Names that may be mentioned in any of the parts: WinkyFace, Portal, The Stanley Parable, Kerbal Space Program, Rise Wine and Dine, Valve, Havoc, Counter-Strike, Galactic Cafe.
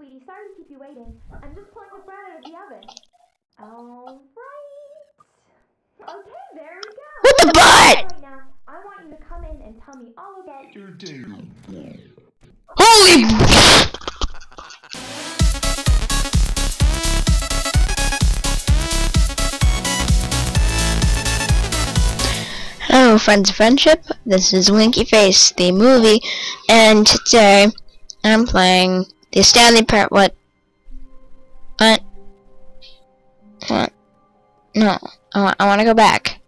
sweetie. Sorry to keep you waiting. I'm just pulling the bread out of the oven. Alright. Okay, there we go. What the butt? Right now, I want you to come in and tell me all about your day. Holy Hello, friends of friendship. This is Winky Face, the movie, and today I'm playing The Stanley Parable. What? No, I want to go back.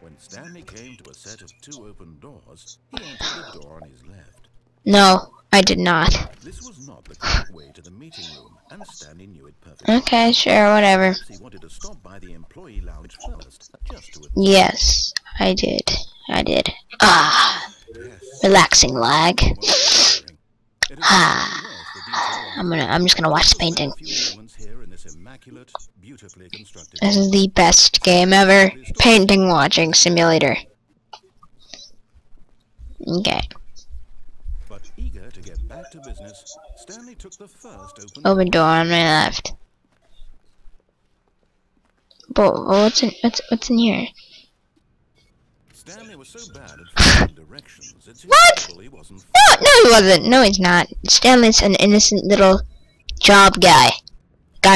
When Stanley came to a set of two open doors, he entered the door on his left. No, I did not. This was not the correct way to the meeting room, and Stanley knew it perfectly. Okay, sure, whatever. He wanted to stop by the employee lounge first, just to yes, I did. I did. Ah, yes. Relaxing lag. Ah, I'm just gonna watch the painting. This is the best game ever. Painting watching simulator. Okay. But eager to get back to business, Stanley took the first open door on my left. But what's in here? Stanley was so bad at finding directions, it's he wasn't. No, no, he wasn't. No, he's not. Stanley's an innocent little job guy.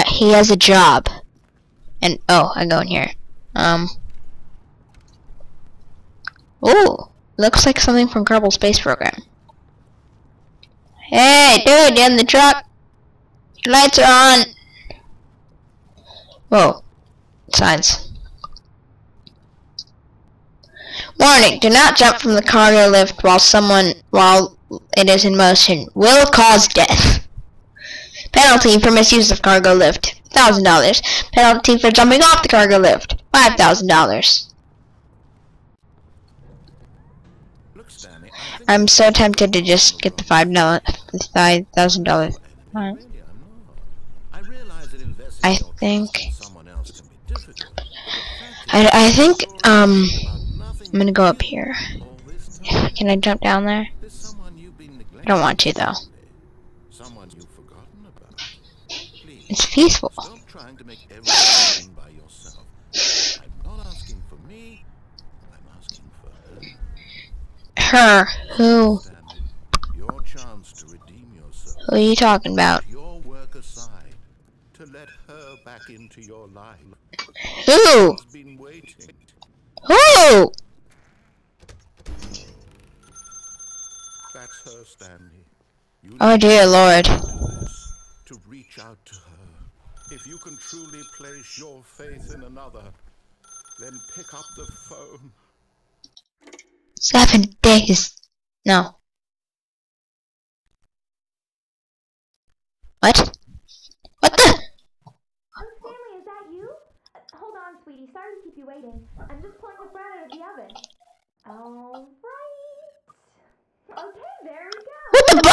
He has a job. And oh, I go in here. Oh, looks like something from Kerbal Space Program. Hey, dude, in the truck. Your lights are on. Whoa, signs. Warning, do not jump from the cargo lift while it is in motion. Will cause death. Penalty for misuse of cargo lift, $1,000. Penalty for jumping off the cargo lift, $5,000. I'm so tempted to just get the $5,000. I think I'm gonna go up here. Can I jump down there? I don't want to though. It's peaceful. Stop trying to make everything by yourself. I'm not asking for me. I'm asking for her. Who? Your chance to redeem yourself. Who are you talking about? Your work aside to let her back into your life. Who? Who? That's her, Stanley. Oh dear Lord. To reach out to her. If you can truly place your faith in another, then pick up the phone. 7 days. No. What? What the? Oh, Stanley, is that you? Hold on, sweetie. Sorry to keep you waiting. I'm just pulling the bread out of the oven. Alright. Okay, there we go. What the butt?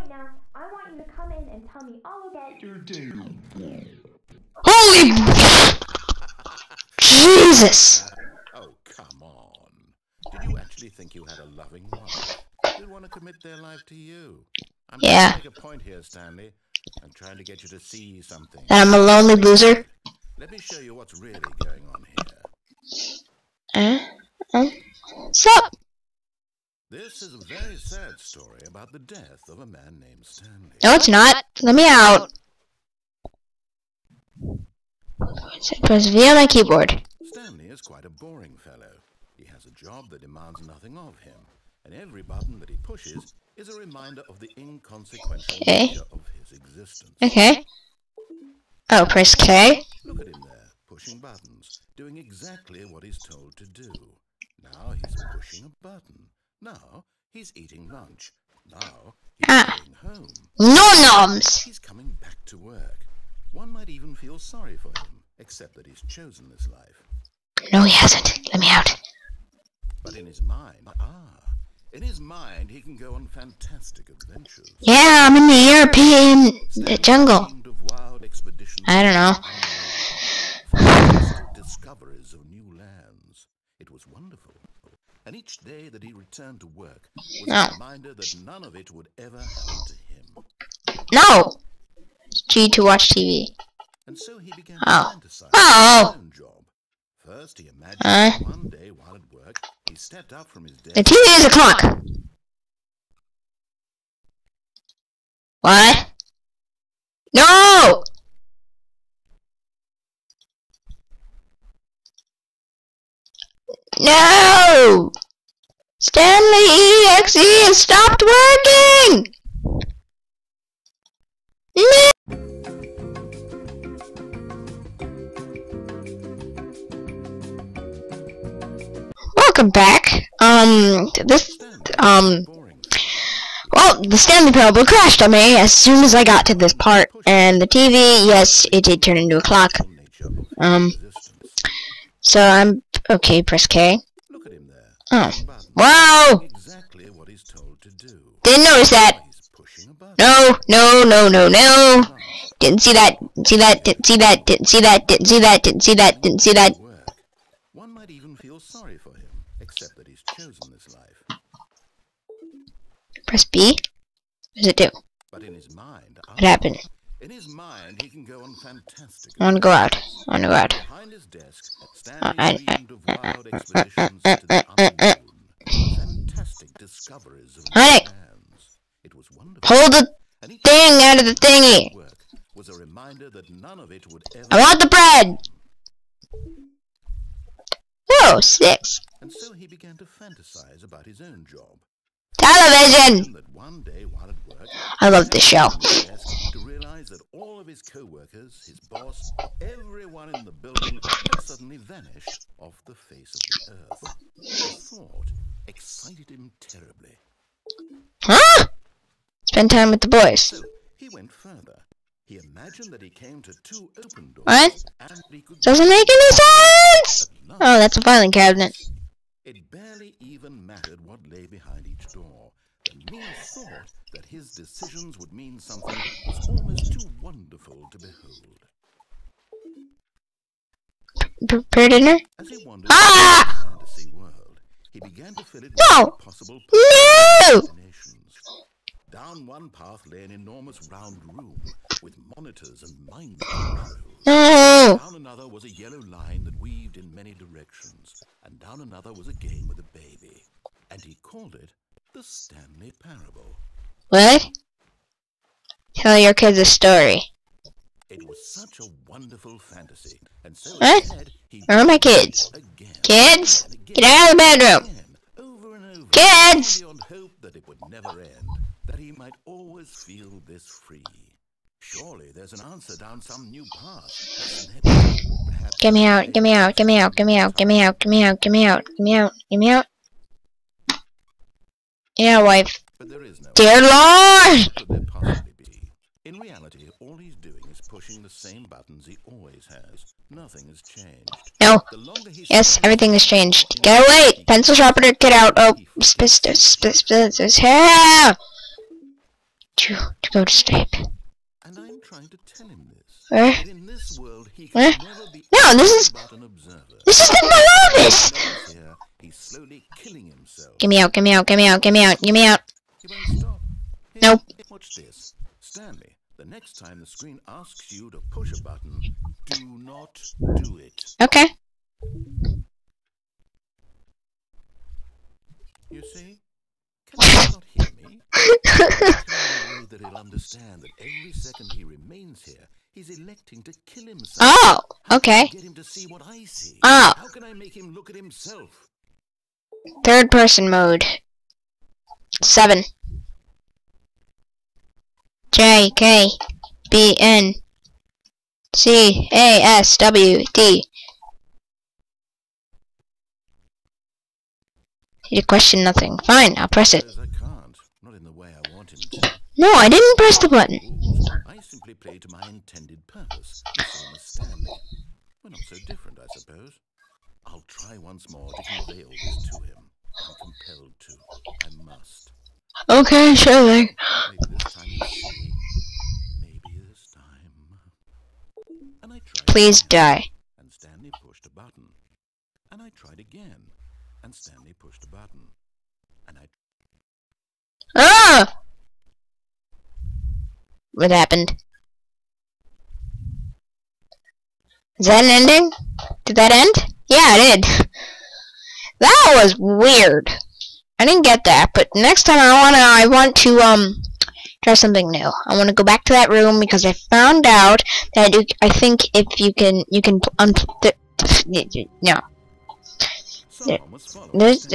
Right now, I want you to come in and tell me all about your day. Holy Jesus! Oh, come on. Did you actually think you had a loving wife? They want to commit their life to you. I'm trying to make a point here, Stanley. I'm trying to get you to see something. And I'm a lonely loser? Let me show you what's really going on here. What's up? This is a very sad story about the death of a man named Stanley. No, it's not. Let me out. Press V on my keyboard. Stanley is quite a boring fellow. He has a job that demands nothing of him, and every button that he pushes is a reminder of the inconsequential nature of his existence. Okay. Oh, press K. Look at him there, pushing buttons, doing exactly what he's told to do. Now he's pushing a button. Now he's eating lunch. Now he's going home. No noms. He's coming back to work. One might even feel sorry for him, except that he's chosen this life. No, he hasn't. Let me out. But in his mind, he can go on fantastic adventures. Yeah, I'm in the European jungle. I don't know. Discoveries of new lands. It was wonderful. And each day that he returned to work was a reminder that none of it would ever happen to him. No! G to watch TV. And so he began to fantasize about his own job. First he imagined one day while at work, he stepped up from his desk. The TV is a clock! What? No! No! Stanley EXE has stopped working! No! Welcome back. Well, the Stanley Parable crashed on me as soon as I got to this part, and the TV, yes, it did turn into a clock. So okay, press K. Look at him there. Oh. Wow! Exactly what he's told to do. Didn't notice that. No, no, no, no, no. Didn't see that, didn't see that, didn't see that, didn't see that, didn't see that, didn't see that, didn't see that. One might even feel sorry for him, except that he's chosen this life. Press B. What does it do? But in his mind, what happened? In his mind, he can go on fantastic. I want to go out. I want to go out. Behind his desk, Stanley dreamed of wild expeditions to the unknown. Fantastic discoveries of hands. It was wonderful. Hold the thing out of the thingy. Was a reminder that none of it would ever. I want the bread. Oh, 6. And so he began to fantasize about his own job. Television. I love this show. To realize that all of his co-workers, his boss, everyone in the building had suddenly vanished off the face of the earth. The thought excited him terribly. Huh? Spend time with the boys. So he went further. He imagined that he came to 2 open doors. What? Doesn't make any sense! Oh, that's a filing cabinet. It barely even mattered what lay behind each door. The mere thought that his decisions would mean something was almost too wonderful to behold. Prepare dinner? As he wandered into the fantasy world, he began to fill it with possible destinations. Down one path lay an enormous round room with monitors and mind controls. Down another was a yellow line that weaved in many directions, and down another was a game with a baby, and he called it The Stanley Parable. What? Tell your kids a story. It was such a wonderful fantasy, and so where are my kids? Kids? Get out of the bedroom! Over and over, kids! Beyond hope that it would never end. That he might always feel this free. Surely there's an answer down some new path. Get me out, get me out, get me out, get me out, get me out, get me out, get me out, get me out, get me out. Yeah, wife. But there is no dear Lord! Could there possibly be? In reality, all he's doing is pushing the same buttons he always has. Nothing has changed. No. Yes, everything has changed. Get away! Pencil sharpener, get out! Oh, hair! To go to sleep. And I'm trying to tell him this. In this world, he can never be no, this is the Malvis. He's slowly killing himself. Get me out! Get me out! Get me out! Get me out! Get me out! Nope. Watch this, Stanley. The next time the screen asks you to push a button, do not do it. Okay. You see? Can you not hear me? That he'll understand that every second he remains here, he's electing to kill himself. Oh, okay. Get him to see what I see. Oh. How can I make him look at himself? Third person mode. 7. J K B N C A S W D. You question nothing. Fine, I'll press it. No, I didn't press the button. I simply played to my intended purpose. We're not so different, I suppose. I'll try once more to convey all this to him. I'm compelled to. I must. Okay, sure. Maybe this time he'll see. Maybe this time. And I tried. Please die. And Stanley pushed a button. And I tried again. And Stanley pushed a button. And I. Ah! what happened. Is that an ending? Did that end? Yeah, it did. That was weird. I didn't get that, but next time I want to try something new. I want to go back to that room because I found out that I think if you can no. There's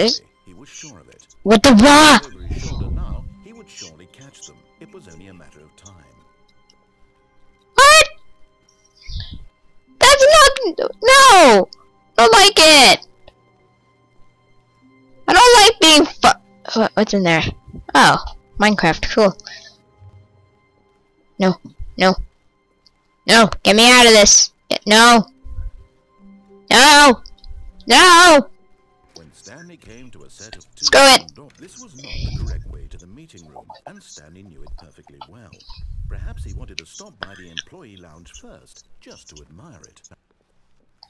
what the wah? What? That's not no. I don't like it. I don't like being what's in there? Oh, Minecraft. Cool. No, no, no! Get me out of this! No, no, no! When Stanley came to a set of two Screw it! Doors, this was not the correct way to the meeting room, and Stanley knew it perfectly well. Perhaps he wanted to stop by the employee lounge first, just to admire it.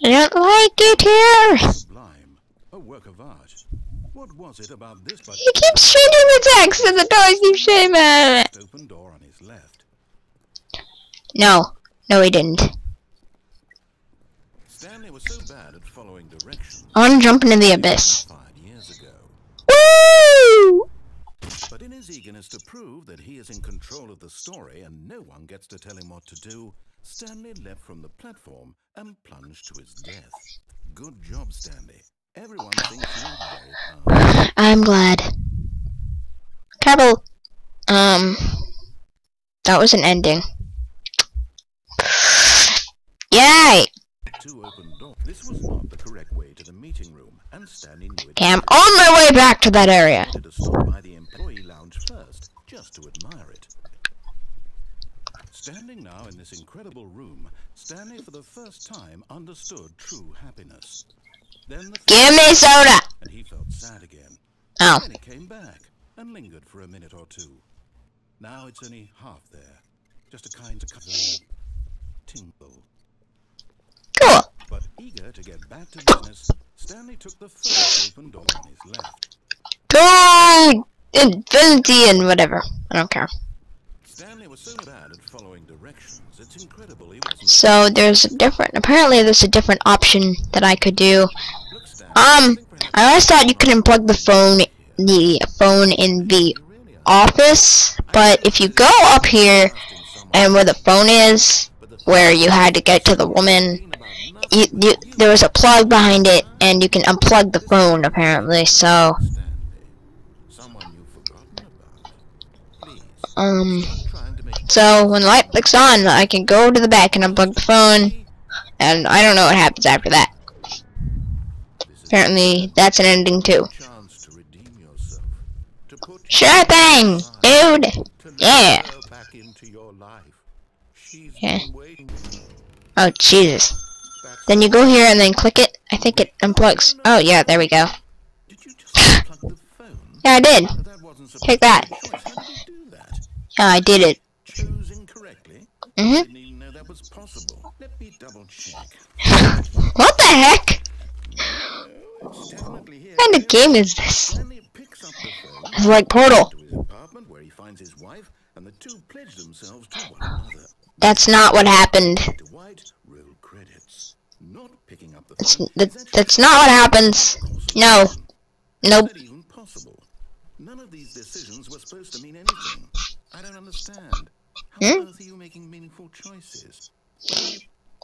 I don't like it here. Sublime, a work of art. What was it about this? He keeps changing the text, and the doors keep shame at it. Open door on his left. No, no, he didn't. Stanley was so bad at following directions. I want to jump into the abyss. 5 years ago. Woo! But in his eagerness to prove that he is in control of the story and no one gets to tell him what to do, Stanley leapt from the platform and plunged to his death. Good job, Stanley. Everyone thinks you're very hard. I'm glad. Kerbal. That was an ending. Yay! Okay, I'm on my way back to that area. Standing now in this incredible room, Stanley for the first time understood true happiness. Then the Give me soda! And he felt sad again. Oh. Then he came back and lingered for a minute or two. Now it's only half there. Just a kind of tingle. Cool. But eager to get back to business, Stanley took the first open door on his left. Go infinity and whatever. I don't care. Stanley was so bad at following directions, it's incredible he wasn't. So there's a different. Apparently, there's a different option that I could do. I always thought you couldn't plug the phone in the office, but if you go up here and where the phone is, where you had to get to the woman, there was a plug behind it, and you can unplug the phone apparently. So, so when the light flicks on, I can go to the back and unplug the phone, and I don't know what happens after that. Apparently, that's an ending too. Sure thing, dude. Yeah. Yeah. Oh, Jesus. Then you go here and then click it. I think it unplugs. Oh, yeah, there we go. Yeah, I did. Take that. Yeah, I did it. Mm-hmm. What the heck? What kind of game is this? It's like Portal. That's not what happened. That's not what happens. No. Nope. None of these decisions were supposed to mean anything. I don't understand. How on earth are you making meaningful choices?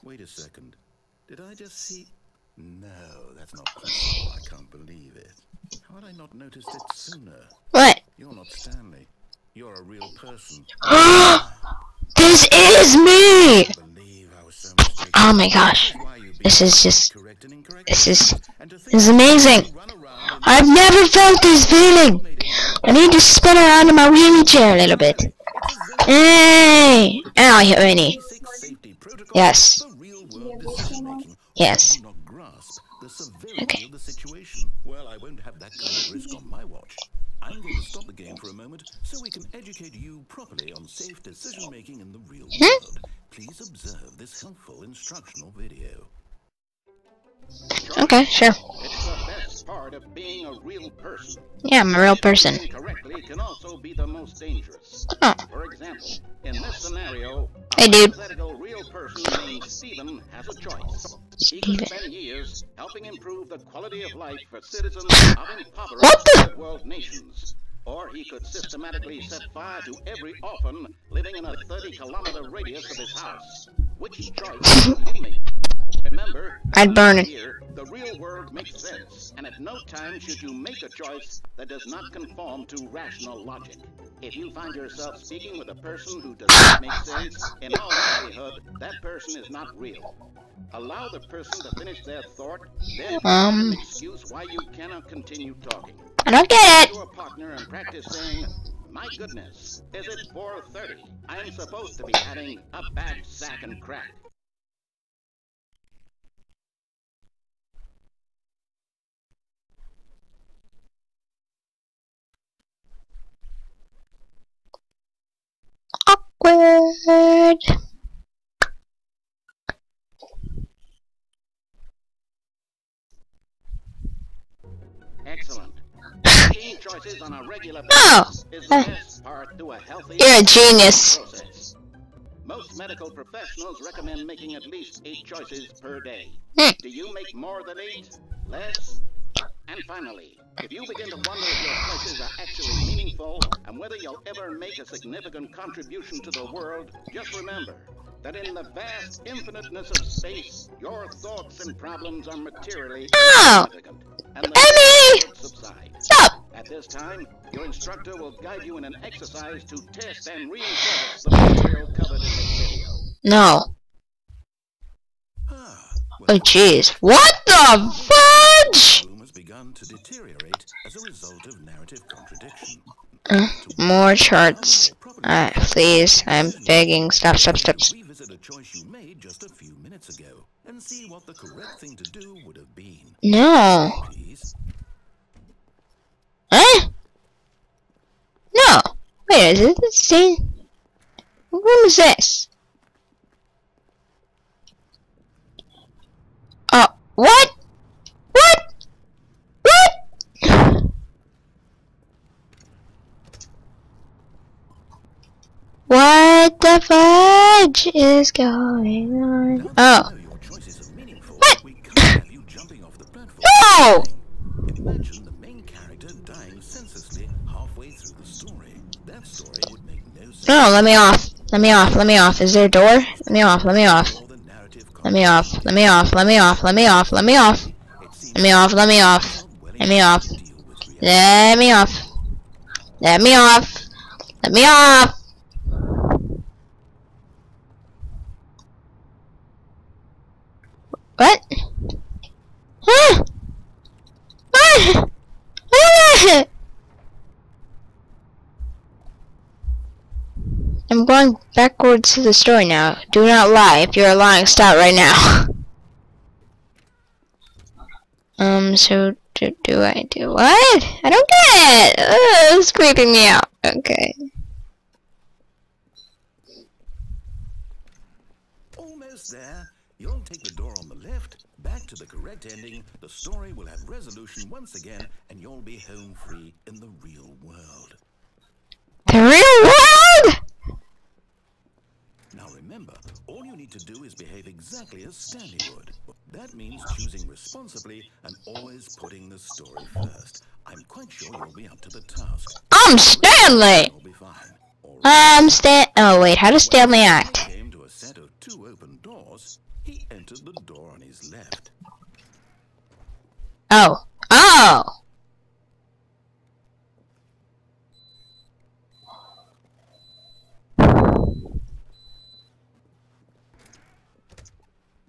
Wait a second. Did I just see? No, that's not possible. I can't believe it. How had I not noticed it sooner? What? You're not Stanley. You're a real person. This is me! Oh my gosh. This is amazing. I've never felt this feeling. I need to spin around in my wheelchair a little bit. Hey! Ow, I hit my knee. Yes. Yes. Okay. Well, I won't have that kind of risk on my watch. I'm going to stop the game for a moment so we can educate you properly on safe decision making in the real world. Please observe this helpful instructional video. Okay, sure. part of being a real person. Yeah, I'm a real person. Incorrectly can also be the most dangerous. Oh. For example, in this scenario, hey, dude. A real person named Steven has a choice. He could spend years helping improve the quality of life for citizens of impoverished third world nations. Or he could systematically set fire to every orphan living in a 30-kilometer radius of his house. Which choice would he make? Remember, I'd burn it. Here, the real world makes sense, and at no time should you make a choice that does not conform to rational logic. If you find yourself speaking with a person who does not make sense, in all likelihood, that person is not real. Allow the person to finish their thought, then find an excuse why you cannot continue talking. I don't get it. Your partner and practice saying, "My goodness, is it 4:30? I'm supposed to be having a bad sack and crack." Awkward. Excellent. Choices on a regular basis is the best part to a healthy you're a genius process. Most medical professionals recommend making at least 8 choices per day. Do you make more than 8? Less? And finally, if you begin to wonder if your choices are actually meaningful and whether you'll ever make a significant contribution to the world, just remember that in the vast infiniteness of space, your thoughts and problems are materially insignificant. And Emmy! Stop! At this time, your instructor will guide you in an exercise to test and reinforce the material covered in this video. No. Oh jeez. What the fudge? Has begun to deteriorate as a result of narrative contradiction. More charts. Please, I'm begging. Stop. A choice you made just a few minutes ago and see what the correct thing to do would have been. No. Huh? No. Wait, is it the same? What room is this? What? What? What the fudge is going on? Oh. What? No! Imagine the main character dying senselessly halfway through the story. That story would make no sense. No, let me off. Let me off. Is there a door? Let me off. What? Huh? What? What? I'm going backwards to the story now. Do not lie. If you're lying, stop right now. So do I do what? I don't get it. Ugh, it's creeping me out. Okay. Almost there. You'll take the door on the left, back to the correct ending, the story will have resolution once again, and you'll be home free in the real world. The real world? Now remember, all you need to do is behave exactly as Stanley would. That means choosing responsibly and always putting the story first. I'm quite sure you'll be up to the task. I'm Stanley! You'll be fine. Oh wait, how does Stanley act? He came to a set of 2 open doors. He entered the door on his left. Oh!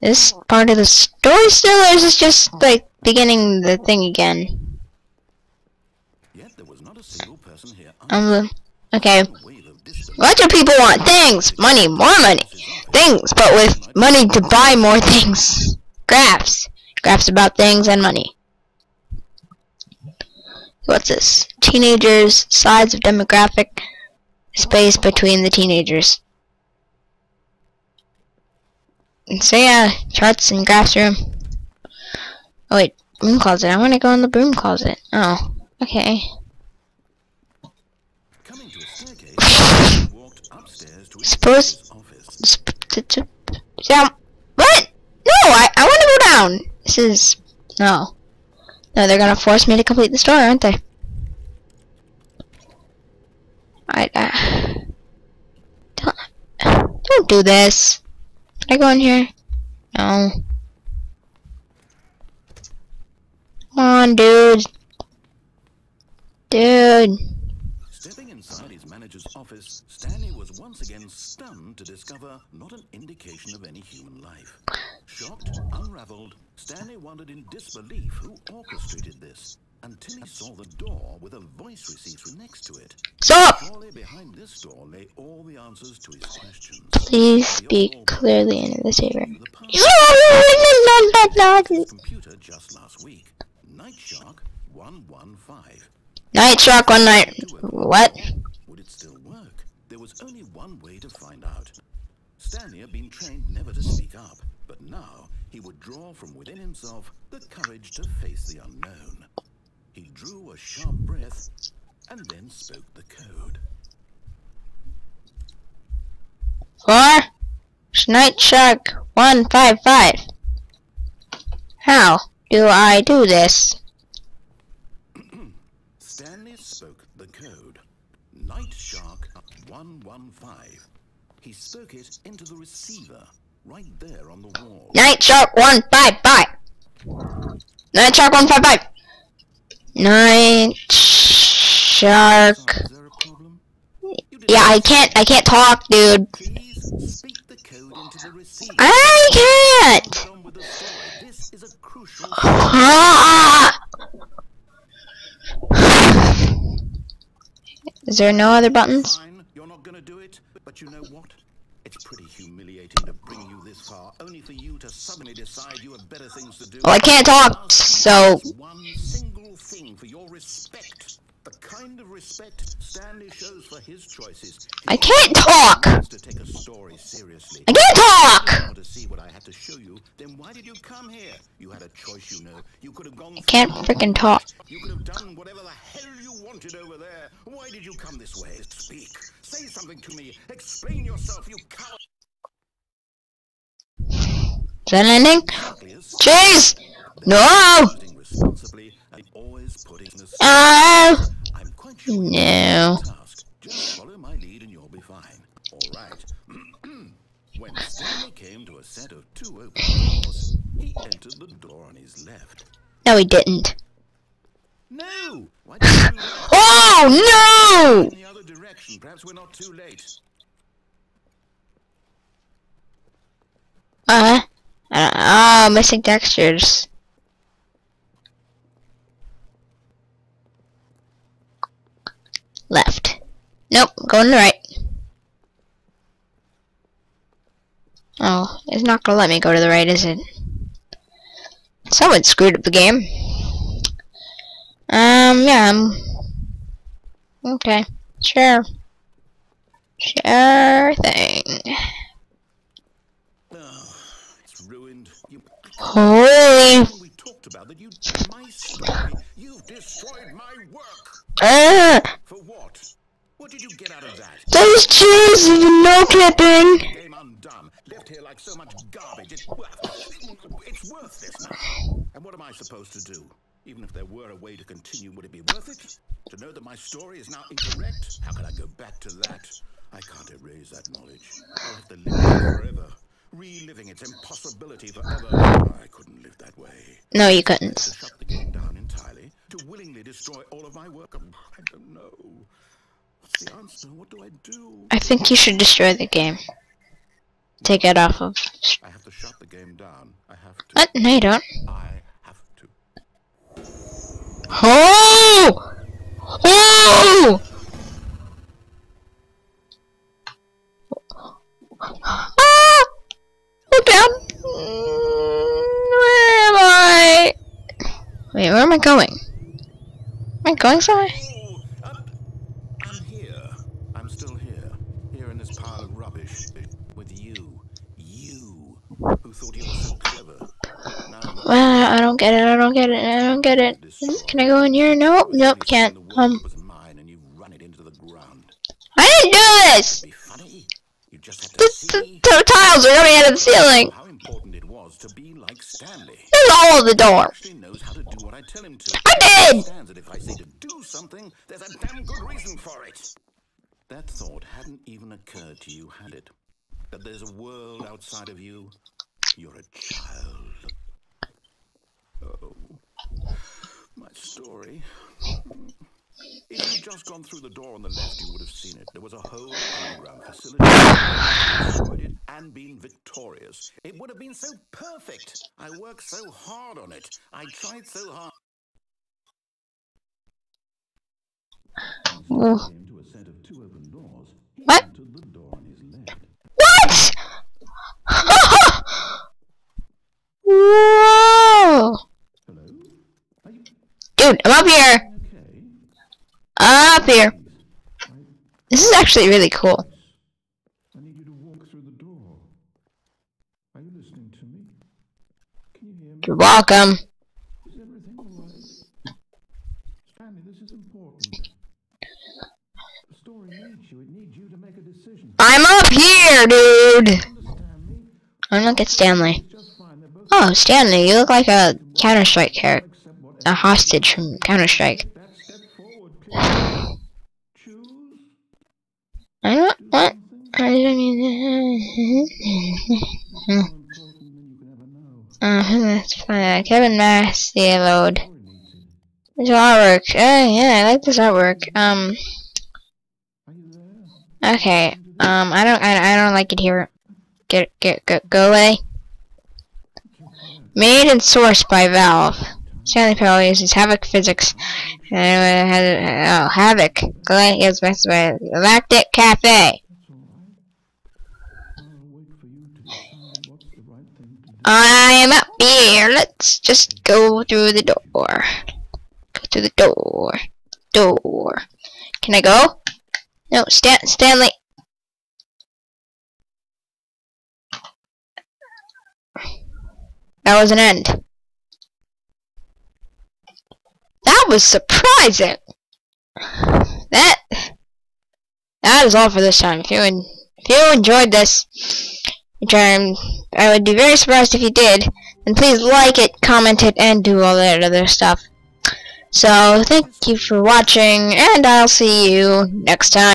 This part of the story still, or is this just, like, beginning the thing again? Yet there was not a single person here. Okay. Lots of people want things! Money! More money! Things, but with money to buy more things. Graphs. Graphs about things and money. What's this? Teenagers, sides of demographic, space between the teenagers. And so yeah, charts and graphs room. Oh wait, Broom closet. I want to go in the broom closet. Oh, okay. Coming to a staircase, walked upstairs to his office. Down. What? No, I want to go down. This is no. No, they're gonna force me to complete the story, aren't they? Don't do this. Can I go in here? No. Come on, dude. Dude. Stepping inside his manager's office, Stanley was once again stunned to discover not an indication of any human life. Shocked, unraveled, Stanley wondered in disbelief who orchestrated this, until he saw the door with a voice receiver next to it. Stop! Behind this door lay all the answers to his questions. Please speak clearly into the saber. Computer just last week. Night Shark 115. Night Shark one night. What? Would it still work? There was only one way to find out. Stanley had been trained never to speak up, but now he would draw from within himself the courage to face the unknown. He drew a sharp breath and then spoke the code. For Night Shark 155. How do I do this? Stanley spoke the code. Night Shark 115. He spoke it into the receiver right there on the wall. Night Shark 155. Night Shark 155. Night Shark. Yeah, I can't talk, dude. I can't. Is there no other buttons? You're not gonna do it, but you know what? It's pretty humiliating to bring you this far, only for you to suddenly decide you have better things to do. Well, I can't talk, so one single thing for your respect. The kind of respect Stanley shows for his choices. I can't talk. To take a story seriously. I can't talk. To see what I had to show you, then why did you come here? You had a choice, you know. You could have gone. I can't freaking talk. You could have done whatever the hell you wanted over there. Why did you come this way? Speak. Say something to me. Explain yourself, you coward. Is that anything? Jeez. No. No. Just follow my lead and you'll be fine. Alright. When Stanley came to a set of two open doors, he entered the door on his left. No, he didn't. No! Why did you oh, no! In the other direction, perhaps we're not too late. Ah, missing textures. Left. Nope, going right. Oh, it's not gonna let me go to the right, is it? Someone screwed up the game. Yeah. Okay. Sure. Sure thing. Oh, it's ruined. Holy. We talked about that. You did my story. You've destroyed my work. For what? What did you get out of that? Those cheese is no clipping. Game undone. Left here like so much garbage. It's worth this now. And what am I supposed to do? Even if there were a way to continue, would it be worth it? To know that my story is now incorrect? How can I go back to that? I can't erase that knowledge. I'll have to live it forever. Reliving its impossibility forever. I couldn't live that way. No, you couldn't. To shut the game down entirely. To willingly destroy all of my work. I don't know. What's the answer? What do I do? I think you should destroy the game. Take it off of. I have to shut the game down. I have to. What? No, you don't. I have to. Oh! Oh! Ah! Look down. Where am I? Wait, where am I going? Am I going somewhere? I'm here. I'm still here. Here in this pile of rubbish. With you. You. Who thought you were so clever. Well, I don't don't get it. I don't get it. I don't get it. Can I go in here? Nope. Nope. Can't. I didn't do this. The tiles are coming out of the ceiling. To be like Stanley. There's all of the door. I did! If I say to do something, there's a damn good reason for it. That thought hadn't even occurred to you, had it? That there's a world outside of you. You're a child. Oh, my story. If you'd just gone through the door on the left, you would have seen it. There was a whole underground facility and been victorious. It would have been so perfect. I worked so hard on it. I tried so hard. What? What? Whoa! Dude, I'm up here. Up here. This is actually really cool. I need you to walk through the door. Are you listening to me? Can you hear me? You're welcome. Is everything all right? Stanley, this is important. The story needs you. It needs you to make a decision. I'm up here, dude. I'm not at Stanley. Oh, Stanley, you look like a Counter-Strike character, a hostage from Counter-Strike. I don't want. I don't need that. That's fine. Kevin Mass, the load. This artwork. Oh, yeah, I like this artwork. Okay. I don't like it here. Go away. Made and sourced by Valve. Stanley Parable uses Havoc physics. Havoc. Galactic Cafe. I'm up here. Let's just go through the door. Go through the door. Door. Can I go? No, Stanley. That was an end. That was surprising. That is all for this time. If you enjoyed this, which I would be very surprised if you did, then please like it, comment it, and do all that other stuff. So thank you for watching, and I'll see you next time.